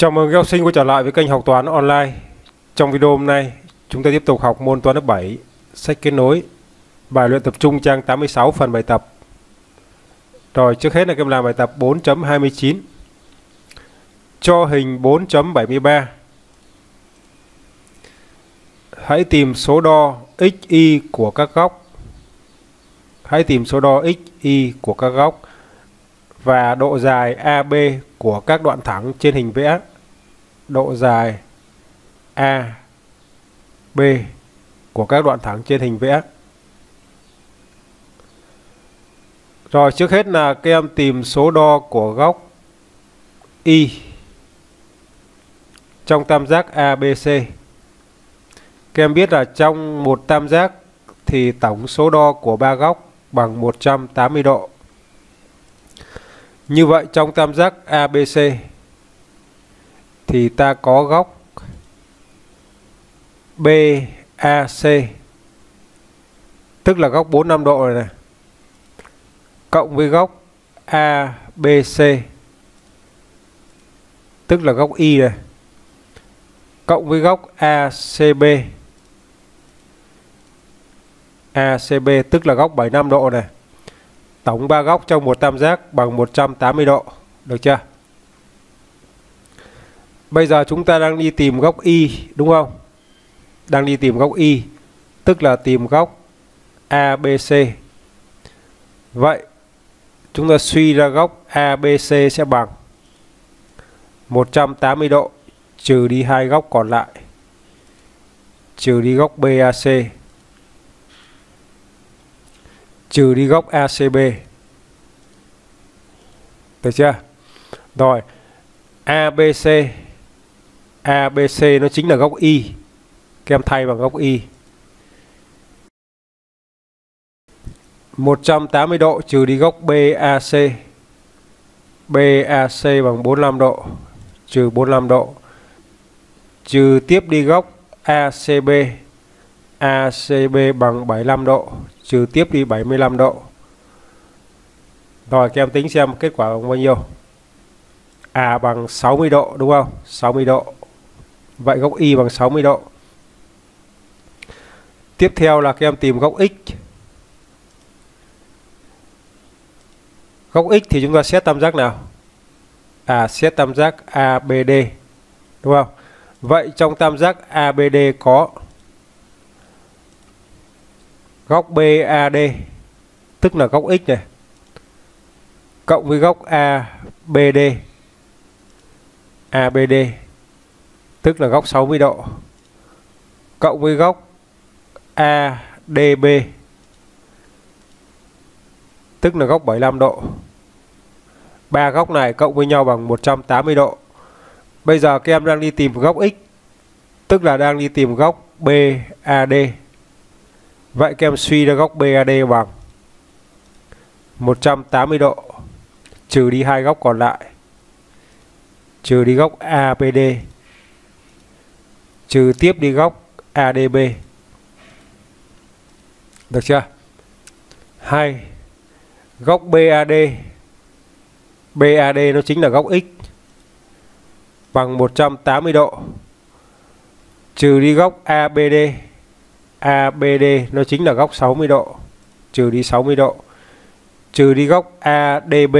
Chào mừng các học sinh quay trở lại với kênh Học Toán Online. Trong video hôm nay, chúng ta tiếp tục học môn toán lớp 7, sách kết nối, bài luyện tập trung trang 86 phần bài tập. Rồi, trước hết là các em làm bài tập 4.29. Cho hình 4.73. Hãy tìm số đo xy của các góc. Hãy tìm số đo xy của các góc và độ dài AB của các đoạn thẳng trên hình vẽ. Độ dài AB của các đoạn thẳng trên hình vẽ. Rồi, trước hết là các em tìm số đo của góc Y trong tam giác ABC. Các em biết là trong một tam giác thì tổng số đo của ba góc bằng 180 độ. Như vậy trong tam giác ABC thì ta có góc BAC, tức là góc 45 độ này, cộng với góc ABC, tức là góc Y này, cộng với góc ACB, tức là góc 75 độ này. Tổng ba góc trong một tam giác bằng 180 độ. Được chưa? Bây giờ chúng ta đang đi tìm góc Y, đúng không? Đang đi tìm góc Y, tức là tìm góc ABC. Vậy chúng ta suy ra góc ABC sẽ bằng 180 độ trừ đi hai góc còn lại, trừ đi góc BAC, trừ đi góc ACB. Được chưa? Rồi, ABC nó chính là góc Y. Các em thay bằng góc Y. 180 độ trừ đi góc BAC. BAC bằng 45 độ, trừ 45 độ. Trừ tiếp đi góc ACB. ACB bằng 75 độ, trừ tiếp đi 75 độ. Rồi các em tính xem kết quả bằng bao nhiêu. À, bằng 60 độ, đúng không? 60 độ. Vậy góc Y bằng 60 độ. Tiếp theo là các em tìm góc X. Góc X thì chúng ta xét tam giác nào? À, xét tam giác ABD, đúng không? Vậy trong tam giác ABD có góc BAD, tức là góc X này, cộng với góc ABD. ABD tức là góc 60 độ, cộng với góc ADB, tức là góc 75 độ. Ba góc này cộng với nhau bằng 180 độ. Bây giờ các em đang đi tìm góc X, tức là đang đi tìm góc BAD. Vậy các em suy ra góc BAD bằng 180 độ trừ đi hai góc còn lại, trừ đi góc ABD, trừ tiếp đi góc ADB. Được chưa? Hay góc BAD nó chính là góc X, bằng 180 độ, trừ đi góc ABD. ABD nó chính là góc 60 độ, trừ đi 60 độ, trừ đi góc ADB.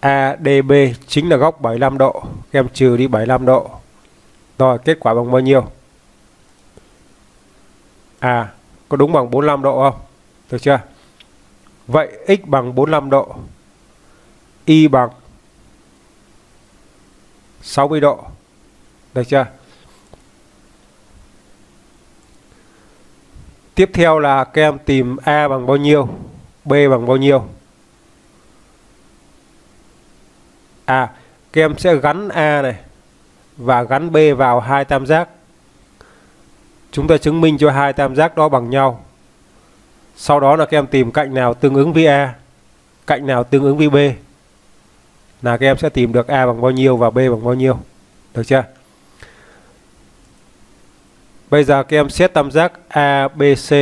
ADB chính là góc 75 độ, các em trừ đi 75 độ. Rồi kết quả bằng bao nhiêu? À, có đúng bằng 45 độ không? Được chưa? Vậy X bằng 45 độ, Y bằng 60 độ. Được chưa? Tiếp theo là các em tìm A bằng bao nhiêu, B bằng bao nhiêu. À, các em sẽ gắn A này và gắn B vào hai tam giác. Chúng ta chứng minh cho hai tam giác đó bằng nhau. Sau đó là các em tìm cạnh nào tương ứng với A, cạnh nào tương ứng với B, là các em sẽ tìm được A bằng bao nhiêu và B bằng bao nhiêu. Được chưa? Bây giờ các em xét tam giác ABC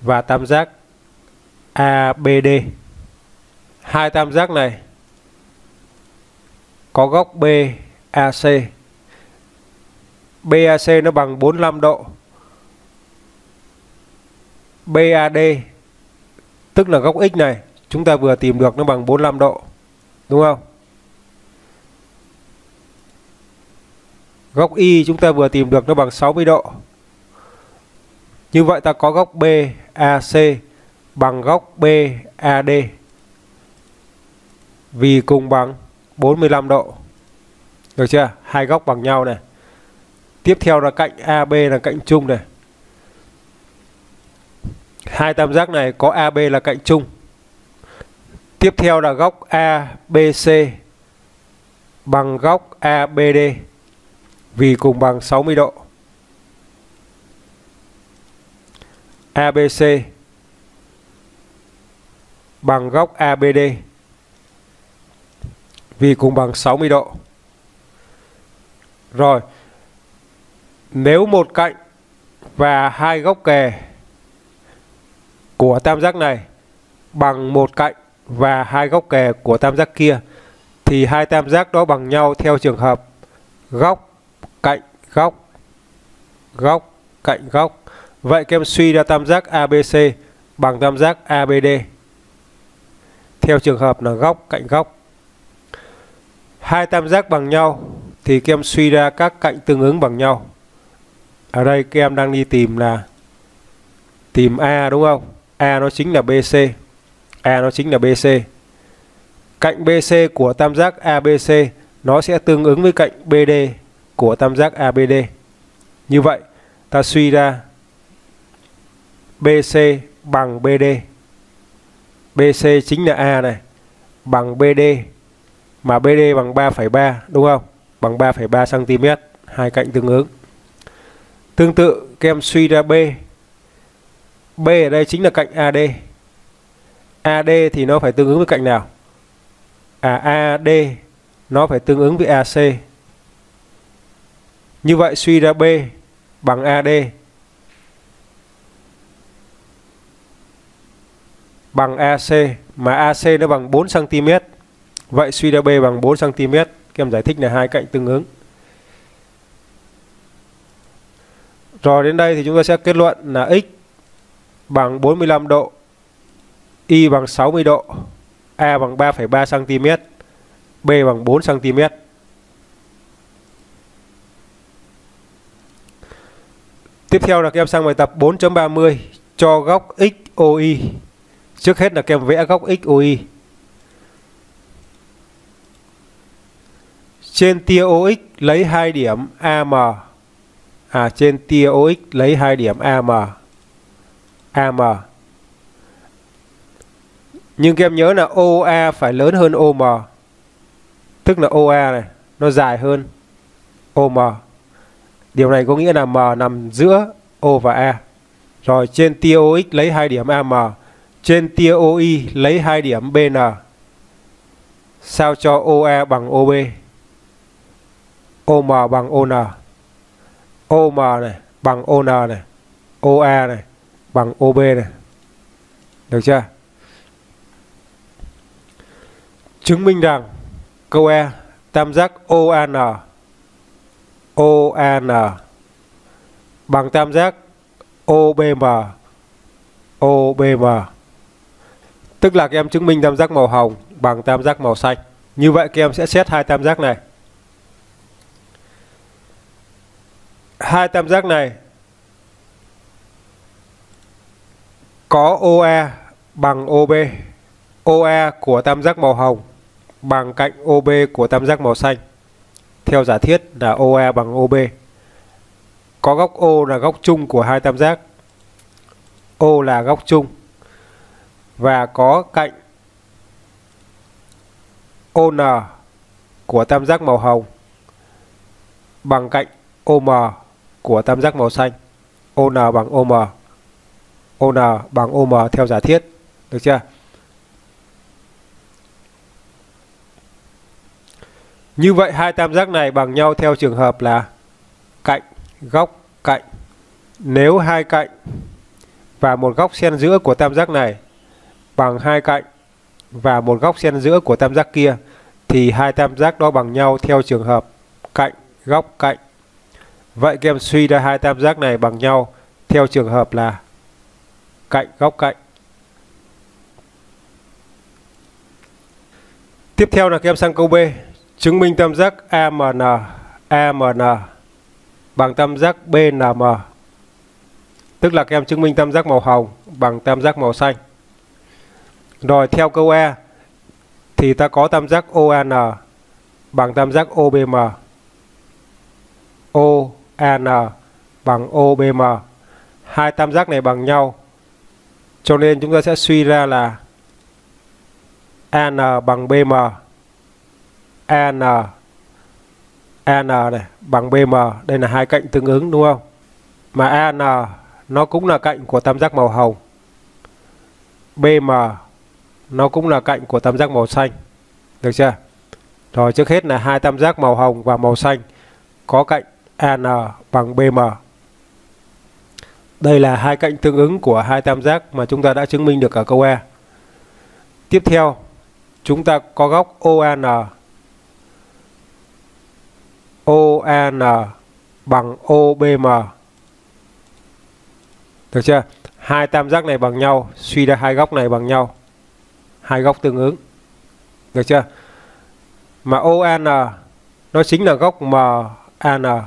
và tam giác ABD. Hai tam giác này có góc BAC. BAC nó bằng 45 độ. BAD tức là góc X này chúng ta vừa tìm được nó bằng 45 độ, đúng không? Góc Y chúng ta vừa tìm được nó bằng 60 độ. Như vậy ta có góc BAC bằng góc BAD vì cùng bằng 45 độ. Được chưa? Hai góc bằng nhau này. Tiếp theo là cạnh AB là cạnh chung này. Hai tam giác này có AB là cạnh chung. Tiếp theo là góc ABC bằng góc ABD vì cùng bằng 60 độ. ABC bằng góc ABD vì cùng bằng 60 độ. Rồi, nếu một cạnh và hai góc kề của tam giác này bằng một cạnh và hai góc kề của tam giác kia thì hai tam giác đó bằng nhau theo trường hợp góc cạnh góc, góc cạnh góc. Vậy các em suy ra tam giác ABC bằng tam giác ABD theo trường hợp là góc cạnh góc. Hai tam giác bằng nhau thì các em suy ra các cạnh tương ứng bằng nhau. Ở đây các em đang đi tìm là tìm A, đúng không? A nó chính là BC. A nó chính là BC. Cạnh BC của tam giác ABC nó sẽ tương ứng với cạnh BD của tam giác ABD. Như vậy ta suy ra BC bằng BD. BC chính là A này bằng BD, mà BD bằng 3,3, đúng không? Bằng 3,3 cm, hai cạnh tương ứng. Tương tự các em suy ra B. B ở đây chính là cạnh AD. AD thì nó phải tương ứng với cạnh nào? AD nó phải tương ứng với AC. Như vậy suy ra B bằng AD bằng AC, mà AC nó bằng 4 cm. Vậy suy ra B bằng 4 cm. Các em giải thích là hai cạnh tương ứng. Rồi đến đây thì chúng ta sẽ kết luận là X bằng 45 độ, Y bằng 60 độ, A bằng 3,3 cm, B bằng 4 cm. Tiếp theo là các em sang bài tập 4.30 cho góc XOY. Trước hết là các em vẽ góc XOY. Trên tia OX lấy hai điểm AM. Trên tia OX lấy hai điểm AM. Nhưng các em nhớ là OA phải lớn hơn OM. Tức là OA này nó dài hơn OM. Điều này có nghĩa là M nằm giữa O và A. Rồi trên tia OX lấy hai điểm AM. Trên tia OY lấy hai điểm BN. Sao cho OA bằng OB, OM bằng ON. OM này bằng ON này, OA này bằng OB này. Được chưa? Chứng minh rằng câu E tam giác OAN bằng tam giác OBM. Tức là các em chứng minh tam giác màu hồng bằng tam giác màu xanh. Như vậy các em sẽ xét hai tam giác này. Hai tam giác này có OA bằng OB. OA của tam giác màu hồng bằng cạnh OB của tam giác màu xanh. Theo giả thiết là OA bằng OB. Có góc O là góc chung của hai tam giác. O là góc chung. Và có cạnh ON của tam giác màu hồng bằng cạnh OM của tam giác màu xanh. ON bằng OM. ON bằng OM theo giả thiết. Được chưa? Như vậy hai tam giác này bằng nhau theo trường hợp là cạnh góc cạnh. Nếu hai cạnh và một góc xen giữa của tam giác này bằng hai cạnh và một góc xen giữa của tam giác kia thì hai tam giác đó bằng nhau theo trường hợp cạnh, góc cạnh. Vậy các em suy ra hai tam giác này bằng nhau theo trường hợp là cạnh, góc cạnh. Tiếp theo là các em sang câu B. Chứng minh tam giác AMN bằng tam giác BNM. Tức là các em chứng minh tam giác màu hồng bằng tam giác màu xanh. Rồi theo câu E thì ta có tam giác OAN bằng tam giác OBM. OAN bằng OBM. Hai tam giác này bằng nhau. Cho nên chúng ta sẽ suy ra là AN bằng BM. AN này bằng BM, đây là hai cạnh tương ứng đúng không? Mà AN nó cũng là cạnh của tam giác màu hồng. BM nó cũng là cạnh của tam giác màu xanh. Được chưa? Rồi trước hết là hai tam giác màu hồng và màu xanh có cạnh AN bằng BM. Đây là hai cạnh tương ứng của hai tam giác mà chúng ta đã chứng minh được ở câu E. Tiếp theo, chúng ta có góc OAN. OAN bằng OBM. Được chưa? Hai tam giác này bằng nhau, suy ra hai góc này bằng nhau. Hai góc tương ứng. Được chưa? Mà OAN nó chính là góc MAN.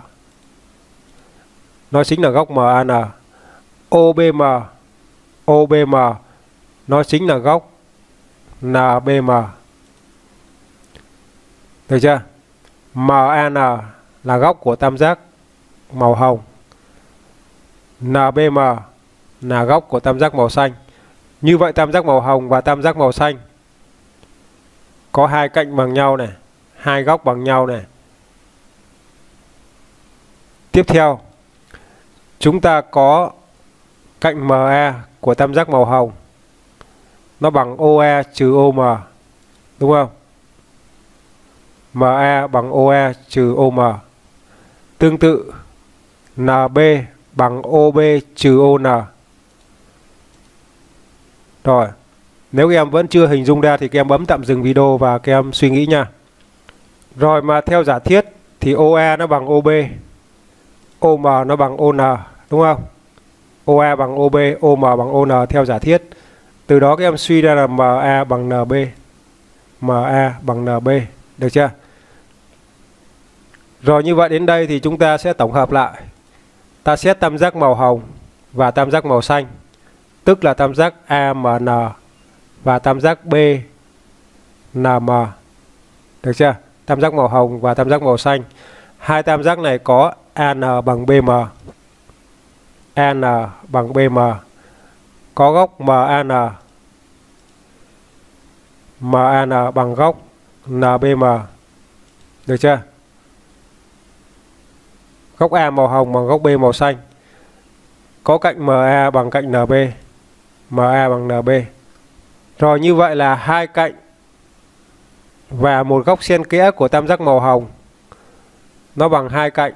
Nó chính là góc MAN. OBM nó chính là góc NBM. Được chưa? MAN là góc của tam giác màu hồng. NBM là góc của tam giác màu xanh. Như vậy tam giác màu hồng và tam giác màu xanh có hai cạnh bằng nhau này, hai góc bằng nhau này. Tiếp theo, chúng ta có cạnh ME của tam giác màu hồng. Nó bằng OE trừ OM. Đúng không? ME bằng OE trừ OM. Tương tự NB bằng OB trừ ON. Rồi, nếu các em vẫn chưa hình dung ra thì các em bấm tạm dừng video và các em suy nghĩ nha. Rồi mà theo giả thiết thì OE nó bằng OB, OM nó bằng ON, đúng không? OE bằng OB, OM bằng ON theo giả thiết. Từ đó các em suy ra là MA bằng NB. MA bằng NB, được chưa? Rồi như vậy đến đây thì chúng ta sẽ tổng hợp lại. Ta xét tam giác màu hồng và tam giác màu xanh, tức là tam giác AMN và tam giác BNM. Được chưa? Tam giác màu hồng và tam giác màu xanh. Hai tam giác này có AN bằng BM. AN bằng BM. Có góc MAN. MAN bằng góc NBM. Được chưa? Góc A màu hồng bằng góc B màu xanh. Có cạnh MA bằng cạnh NB. MA bằng NB. Rồi như vậy là hai cạnh và một góc xen kẽ của tam giác màu hồng. Nó bằng hai cạnh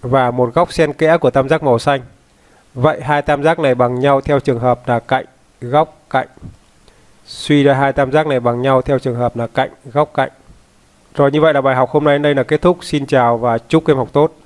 và một góc xen kẽ của tam giác màu xanh. Vậy hai tam giác này bằng nhau theo trường hợp là cạnh, góc cạnh. Suy ra hai tam giác này bằng nhau theo trường hợp là cạnh, góc cạnh. Rồi như vậy là bài học hôm nay đây là kết thúc. Xin chào và chúc em học tốt.